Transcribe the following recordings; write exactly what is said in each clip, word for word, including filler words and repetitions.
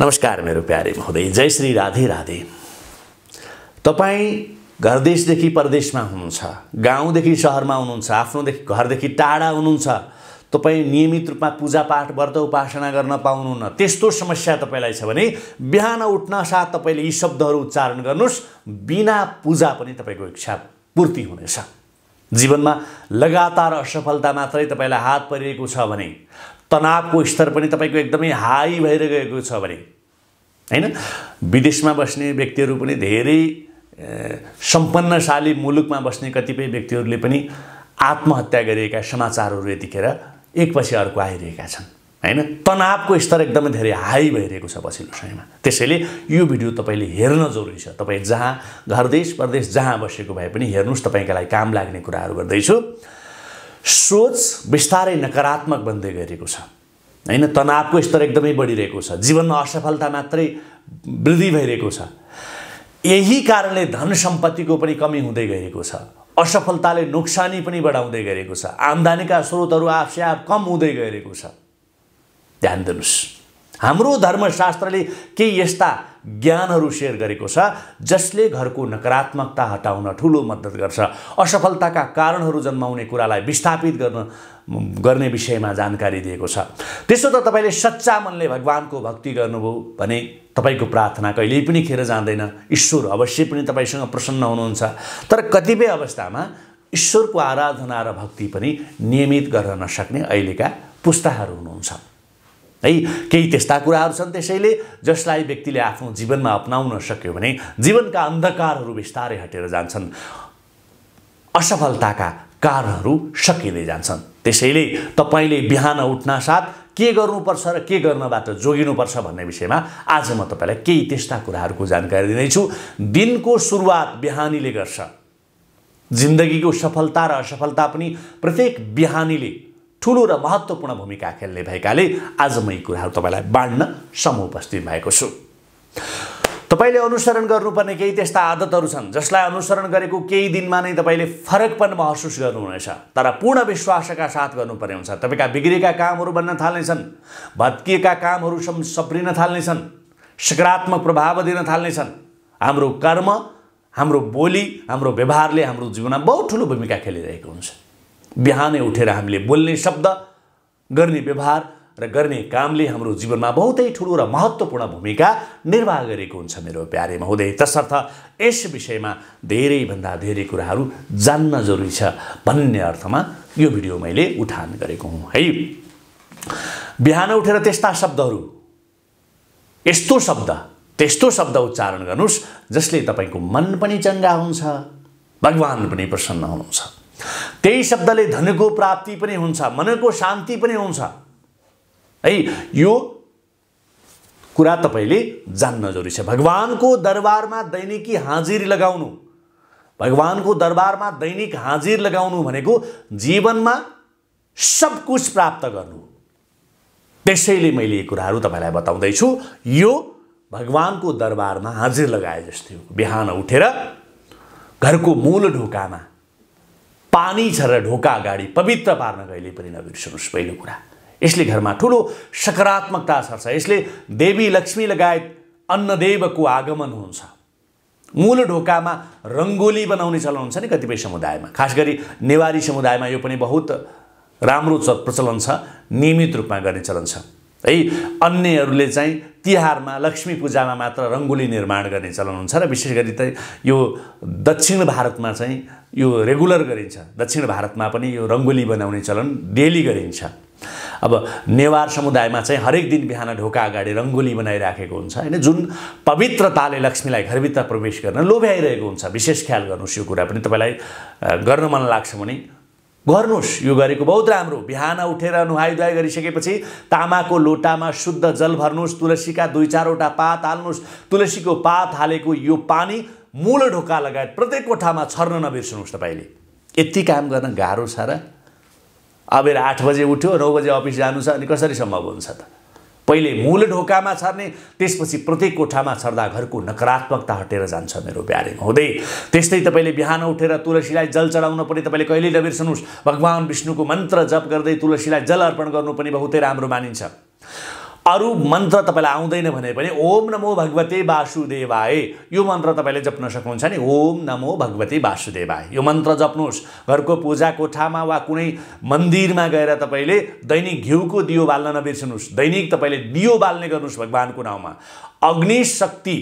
नमस्कार मेरो प्यारे महोदय, जय श्री राधे राधे। तपाईं घर देशदेखि परदेशमा हुनुहुन्छ, गाउँदेखि शहरमा हुनुहुन्छ, आफ्नोदेखि घरदेखि टाढा हुनुहुन्छ, तपाईं नियमित रूपमा पूजापाठ व्रत उपासना गर्न पाउनुहुन्न, त्यस्तो समस्या तपाईलाई छ भने बिहान उठ्न साथ तपाईले यी शब्दहरू उच्चारण गर्नुस्। बिना पूजा पनि तपाईको इच्छा पूर्ति हुनेछ। जीवनमा लगातार असफलता मात्रै तपाईलाई हात परिएको छ भने, तनावको स्तर पनि तपाईको एकदमै हाई भएर गएको छ भने, हैन, विदेशमा बस्ने व्यक्तिहरू पनि धेरै सम्पन्नशाली मुलुकमा बस्ने कतिपय व्यक्तिहरूले पनि आत्महत्या गरिएका समाचारहरू यतिखेर एकपछि अर्को आइरहेका छन्, हैन। तनावको स्तर एकदमै धेरै हाई भइरहेको छ पछिल्लो समयमा। त्यसैले यो भिडियो तपाईले हेर्न जरुरी छ। तपाई जहाँ घर देश परदेश जहाँ बसेको भए पनि हेर्नुस्, तपाईका लागि काम लाग्ने कुराहरू गर्दै छु। सोच बिस्तारै नकारात्मक बन्दै गएको छ, हैन। तनावको स्तर एकदमै बढिरहेको छ, जीवनमा असफलता मात्रै वृद्धि भइरहेको छ। यही कारणले धन सम्पत्तिको पनि कमी हुँदै गएको छ। असफलताले नोक्सानी पनि बढाउँदै गएको छ। आम्दानीका स्रोतहरू आफै आफ कम हुँदै गएको छ। ध्यान दिनुस्। हाम्रो धर्मशास्त्रले केही यस्ता ज्ञानहरू शेयर गरेको छ जसले घरको नकारात्मकता हटाउन ठूलो मद्दत गर्छ। असफलताका कारणहरू जन्माउने कुरालाई विस्थापित गर्न गर्ने विषयमा जानकारी दिएको छ। त्यसो त तपाईले सच्चा मनले भगवानको भक्ति गर्नुभयो भने तपाईको प्रार्थना कहिल्यै पनि खेर जाँदैन। ईश्वर अवश्य पनि तपाईसँग प्रसन्न हुनुहुन्छ। तर कतिपय अवस्थामा ईश्वरको आराधना र भक्ति पनि नियमित गर्न नसक्ने अहिलेका पुस्ताहरू हुनुहुन्छ है। केही त्यस्ता कुराहरू छन् त्यसैले जसलाई व्यक्तिले आफ्नो जीवनमा अपनाउन सक्यो भने जीवनका अन्धकारहरू विस्तारै हटेर जान्छन्, असफलताका कारणहरू सकिँदै जान्छन्। त्यसैले तपाईले बिहान उठ्न साथ के गर्नुपर्छ र के गर्नबाट जोगिनुपर्छ भन्ने विषयमा आज म तपाईलाई केही त्यस्ता कुराहरूको जानकारी दिनेछु। दिनको सुरुवात बिहानीले गर्छ। जिन्दगीको सफलता र असफलता पनि प्रत्येक बिहानीले ठूलो र महत्त्वपूर्ण भूमिका खेल्ने भएकाले आज म यी कुराहरू तपाईलाई बाँड्न समुपस्थित भएको छु। तपाईले अनुसरण गर्नुपर्ने केही त्यस्ता आदतहरू छन् जसलाई अनुसरण गरेको केही दिनमा नै तपाईले फरकपन महसुस गर्नुहुनेछ, तर पूर्ण विश्वासका साथ गर्नुपर्ने हुन्छ। तपाईका बिग्रेका कामहरू बन्न थाल्नेछन्, भत्किएका कामहरू सप्रिन थाल्नेछन्, सकारात्मक प्रभाव दिन थाल्नेछन्। हाम्रो कर्म, हाम्रो बोली, हाम्रो व्यवहारले हाम्रो जीवनमा बहुत ठूलो भूमिका खेलिरहेको हुन्छ। बिहानै उठेर हामीले बोल्ने शब्द, गर्ने व्यवहार र गर्ने कामले हाम्रो जीवनमा बहुतै ठूलो र महत्त्वपूर्ण भूमिका निर्वाह गरेको हुन्छ मेरो प्यारे महोदय। तसर्थ यस विषयमा धेरैभन्दा धेरै कुराहरू जान्न जरुरी छ भन्ने अर्थमा यो भिडियो मैले उठान गरेको हुँ है। बिहान उठेर त्यस्ता शब्दहरू, यस्तो शब्द त्यस्तो शब्द उच्चारण गर्नुस् जसले तपाईँको मन पनि चङ्गा हुन्छ, भगवान पनि प्रसन्न हुनुहुन्छ। त्यही शब्दले धनको प्राप्ति पनि हुन्छ, मनको शान्ति पनि हुन्छ है। यो कुरा तपाईले जान्न जरुरी छ। भगवानको दरबारमा दैनिकी हाजिर लगाउनु, भगवानको दरबारमा दैनिक हाजिर लगाउनु भनेको जीवनमा सब कुछ प्राप्त गर्नु। त्यसैले मैले यी कुराहरू तपाईलाई बताउँदै छु। यो भगवानको दरबारमा हाजिर लगाए जस्तै हो। बिहान उठेर घरको मूल ढोकामा पानी छरेर ढोका अगाडि पवित्र पार्न कहिले पनि नबिर्सनुहोस्। पहिलो कुरा, यसले घरमा ठूलो सकारात्मकता छर्छ। यसले देवी लक्ष्मी लगायत अन्नदेवको आगमन हुन्छ। मूल ढोकामा रङ्गोली बनाउने चलन हुन्छ नि कतिपय समुदायमा, खास गरी नेवारी समुदायमा यो पनि बहुत राम्रो प्रचलन छ, नियमित रूपमा गर्ने चलन छ है। अन्यहरूले चाहिँ तिहारमा लक्ष्मी पूजामा मात्र रङ्गोली निर्माण गर्ने चलन हुन्छ र विशेष गरी त यो दक्षिण भारतमा चाहिँ यो रेगुलर गरिन्छ। दक्षिण भारतमा पनि यो रङ्गोली बनाउने चलन डेली गरिन्छ। अब नेवार समुदायमा चाहिँ हरेक दिन बिहान ढोका अगाडि रङ्गोली बनाइराखेको हुन्छ, हैन, जुन पवित्रताले लक्ष्मीलाई घरभित्र प्रवेश गर्न लोभ्याइरहेको हुन्छ। विशेष ख्याल गर्नुहोस्। यो कुरा पनि तपाईँलाई गर्न मन लाग्छ भने गर्नुहोस्। यो गरेको बहुत राम्रो। बिहान उठेर नुहाई धुवाई गरिसकेपछि तामाको लोटामा शुद्ध जल भर्नुहोस्, तुलसीका दुई चारवटा पात हाल्नुहोस्। तुलसीको पात हालेको यो पानी मूल ढोका लगायत प्रत्येक कोठामा छर्न नबिर्सनुहोस्। तपाईँले यति काम गर्न गाह्रो छ र? अबेर आठ बजे उठ्यो, नौ बजे अफिस जानु छ, अनि कसरी सम्भव हुन्छ त? पहिले मूल ढोकामा छर्ने, त्यसपछि प्रत्येक कोठामा छर्दा घरको नकारात्मकता हटेर जान्छ मेरो प्यारे महोदय। त्यस्तै तपाईले बिहान उठेर तुलसीलाई जल चढाउन पनि तपाईले कहिल्यै नबिर्सनुहोस्। भगवान विष्णुको मन्त्र जप गर्दै तुलसीलाई जल अर्पण गर्नु पनि बहुतै राम्रो मानिन्छ। अरु मंत्र तपाईलाई आउँदैन भने पनि ओम नमो भगवते वासुदेवाय यो मन्त्र तपाईले जप्न सक्नुहुन्छ नि। ओम नमो भगवते वासुदेवाय यो मन्त्र जप्नुहोस्। घरको पूजा कोठामा वा कुनै मन्दिरमा गएर तपाईले दैनिक घिउको दियो बाल्न नबिर्सनुस्। दैनिक तपाईले दियो बाल्ने गर्नुस् भगवानको नाममा। अग्नि शक्ति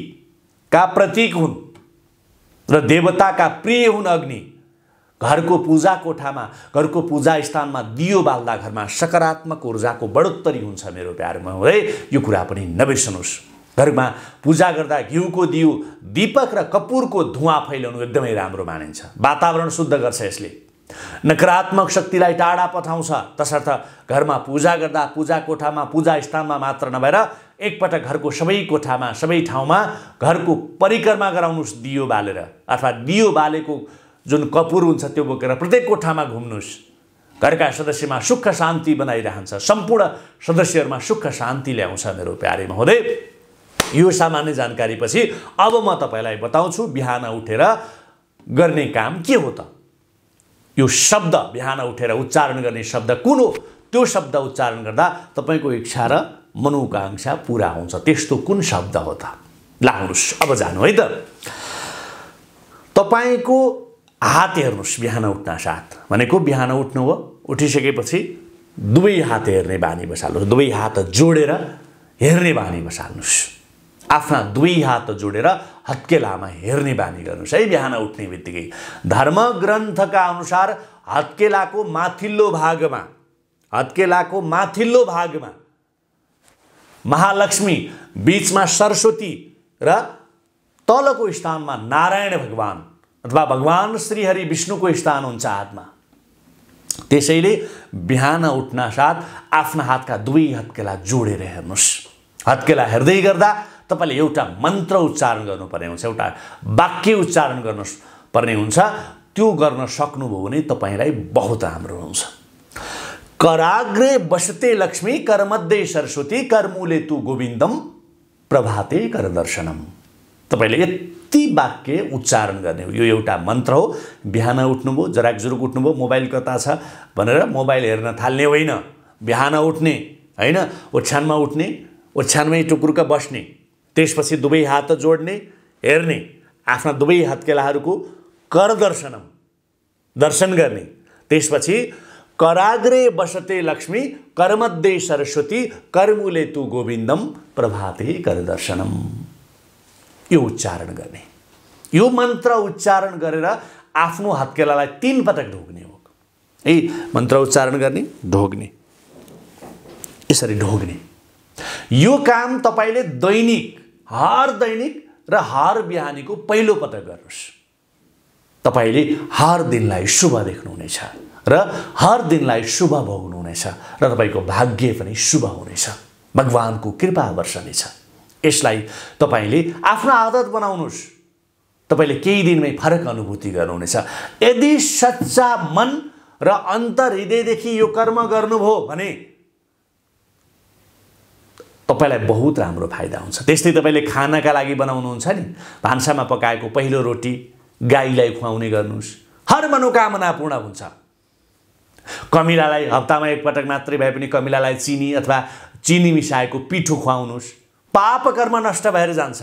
का प्रतीक हुन् र देवता का प्रिय हुन् अग्नि। घर को पूजा कोठामा, घर को पूजा स्थान में दियो बाल्दा घर में सकारात्मक ऊर्जा को बढोत्तरी हुन्छ मेरो प्यार महोदय। यो कुरा पनि नबिर्सनुस्। घर में पूजा गर्दा घिउ को दियो, दीपक र कपूर को धुआं फैलाउनु एकदमै राम्रो मानिन्छ। वातावरण शुद्ध गर्छ, यसले नकारात्मक शक्तिलाई टाढा पठाउँछ। तसर्थ घर में पूजा गर्दा पूजा कोठामा पूजा स्थान में मात्र नभएर एकपटक घर को सबै कोठामा सबै ठाउँमा घर को परिक्रमा गराउनुस् दियो बालेर अथवा दियो बालेको जुन कपूर हुन्छ त्यो बोकेर प्रत्येक कोठामा घुम्नुस्। घरका सदस्यमा सुख शान्ति बनाइरहन्छ। सम्पूर्ण सदस्यहरुमा सुख शान्ति ल्याउँछ मेरो प्यारे महोदय। यो सामान्य जानकारी पछि अब म तपाईलाई बताउँछु बिहान उठेर गर्ने काम के हो त। यो शब्द बिहान उठेर उच्चारण गर्ने शब्द कुन हो? त्यो शब्द उच्चारण गर्दा तपाईको इच्छा र मनोकांक्षा पूरा हुन्छ, त्यस्तो कुन शब्द हो त? लाग्नुस् अब जानु है त। तपाईको हात हेर्नुस् बिहान उठ्न साथ, भनेको बिहान उठ्नु हो, उठिसकेपछि दुवै हात हेर्ने बानी बसाल्नुहोस्। दुवै हात जोडेर हेर्ने बानी बसाल्नुहोस्। आफ्ना दुवै हात जोडेर हत्केलामा हेर्ने बानी गर्नुहोस् है बिहान उठ्ने बित्तिकै। धर्म ग्रन्थका अनुसार हत्केलाको माथिल्लो भागमा हत्केलाको माथिल्लो भागमा महालक्ष्मी, बीचमा सरस्वती र तलको स्थानमा नारायण भगवान अथवा भगवान श्री हरि विष्णु को स्थान हुन्छ हातमा। त्यसैले बिहान उठ्न साथ आफ्ना हातका दुवै हत्केला जोडेर हेर्नुस्। हत्केला हेर्दै गर्दा तपाईले एउटा मन्त्र उच्चारण गर्नुपर्ने हुन्छ, एउटा वाक्य उच्चारण गर्न पर्ने हुन्छ। त्यो गर्न सक्नुभयो भने तपाईलाई बहुत राम्रो हुन्छ। कराग्रे बसते लक्ष्मी, करमध्ये सरस्वती, करमूले तु गोविन्दम, प्रभाते कर दर्शनम। तपाईले ती वाक्य उच्चारण गर्ने हो। यो एउटा मन्त्र हो। बिहान उठ्नुभयो, जराकजुरुक उठ्नुभयो, मोबाइल कता छ भनेर मोबाइल हेर्न थाल्ने होइन। बिहान उठ्ने हैन, ओछ्यानमा उठ्ने, ओछ्यानमै टुक्रुक बस्ने, त्यसपछि दुवै हात जोड्ने, हेर्ने, आफ्ना दुवै हातकेलाहरुको कर दर्शनम दर्शन गर्ने। त्यसपछि कराग्रे बसते लक्ष्मी, करमध्ये सरस्वती, करमूले तु गोविन्दम, प्रभाते कर दर्शनम। यो उच्चारण गर्ने, यो मन्त्र उच्चारण गरेर आफ्नो हातकेलालाई तीन पटक ढोग्ने हो। ए मन्त्र उच्चारण गर्ने, ढोग्ने, यसरी ढोग्ने। यो काम तपाईले दैनिक, हर दैनिक र हर बिहानीको पहिलो पटक गर्नुस्। तपाईले हर दिनलाई शुभ देख्नुहुनेछ र हर दिनलाई शुभ भोग्नुहुनेछ र तपाईको भाग्य पनि शुभ हुनेछ, भगवानको कृपा वर्षनेछ। यसलाई तपाईले आफ्नो आदत बनाउनुस्। तपाईले केही दिनमै फरक अनुभूति गर्नुहुनेछ। यदि सच्चा मन र अन्तर हृदयदेखि यो कर्म गर्नुभयो भने तपाईलाई बहुत राम्रो फाइदा हुन्छ। त्यस्तै तपाईले खानाका लागि बनाउनुहुन्छ नि, भान्सामा पकाएको पहिलो रोटी गाईलाई खुवाउने गर्नुस्, हर मनोकामना पूर्ण हुन्छ। कमिलालाई हप्तामा एकपटक मात्रै भए पनि कमिलालाई चिनी अथवा चिनी मिसाएको पिठो खुवाउनुस्। पाप कर्म नष्ट भएर जान्छ।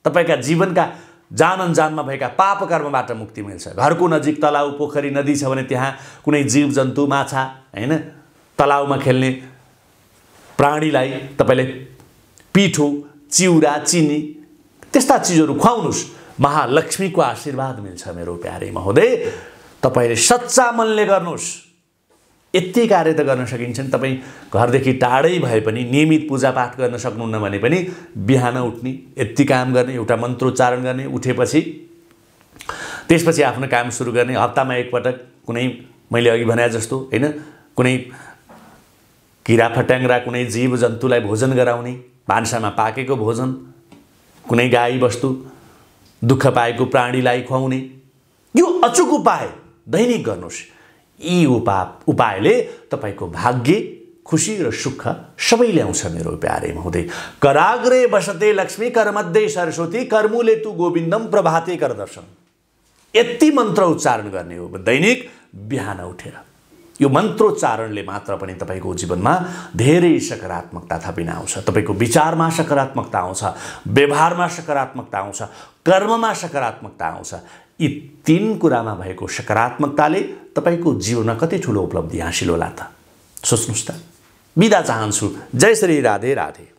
तपाईका जीवनका जान अनजानमा भएका पाप कर्मबाट मुक्ति मिल्छ। घरको नजिक तलाउ, पोखरी, नदी छ भने त्यहाँ कुनै जीव जन्तु, माछा, हैन तलाउमा खेल्ने प्राणीलाई तपाईले पिठो, चिउरा, चिनी त्यस्ता चीजहरू खुवाउनुस्। महालक्ष्मीको आशीर्वाद मिल्छ मेरो प्यारे महोदय। तपाईले सच्चा मनले गर्नुस्। यति कार्य त गर्न सकिन्छ नि। तपाई घरदेखि टाढै भए पनि नियमित पूजापाठ गर्न सक्नुहुन्न भने पनि बिहान उठ्ने, यति काम गर्ने, एउटा मन्त्रोच्चारण गर्ने, उठेपछि त्यसपछि आफ्नो काम सुरु गर्ने। हप्तामा एकपटक कुनै, मैले अघि भने जस्तो हैन, कुनै किरा फट्याङ्ग्रा, कुनै जीव जन्तुलाई भोजन गराउने, भान्सामा पाकेको भोजन, कुनै गाई वस्तु, दुःख पाएको प्राणीलाई खुवाउने, यो अचूक उपाय दैनिक गर्नुस्। यी उपाय उपायले तपाईको भाग्य, खुशी र सुख सबै ल्याउँछ मेरो प्यारे महोदय। कराग्रे बसते लक्ष्मी, करमध्ये सरस्वती, करमूले तु गोविन्दम, प्रभाते कर दर्शन। यति मन्त्र उच्चारण गर्ने हो दैनिक बिहान उठेर। यो मन्त्रोच्चारणले मात्र पनि तपाईको जीवनमा धेरै सकारात्मकता थपिन आउँछ। तपाईको विचारमा सकारात्मकता आउँछ, व्यवहारमा सकारात्मकता आउँछ, कर्ममा सकारात्मकता आउँछ। यी तीन कुरामा भएको सकारात्मकताले तपाईको जीवनमा कति ठूलो उपलब्धि हासिल होला त सोच्नुस् त। बिदा चाहन्छु। जय श्री राधे राधे।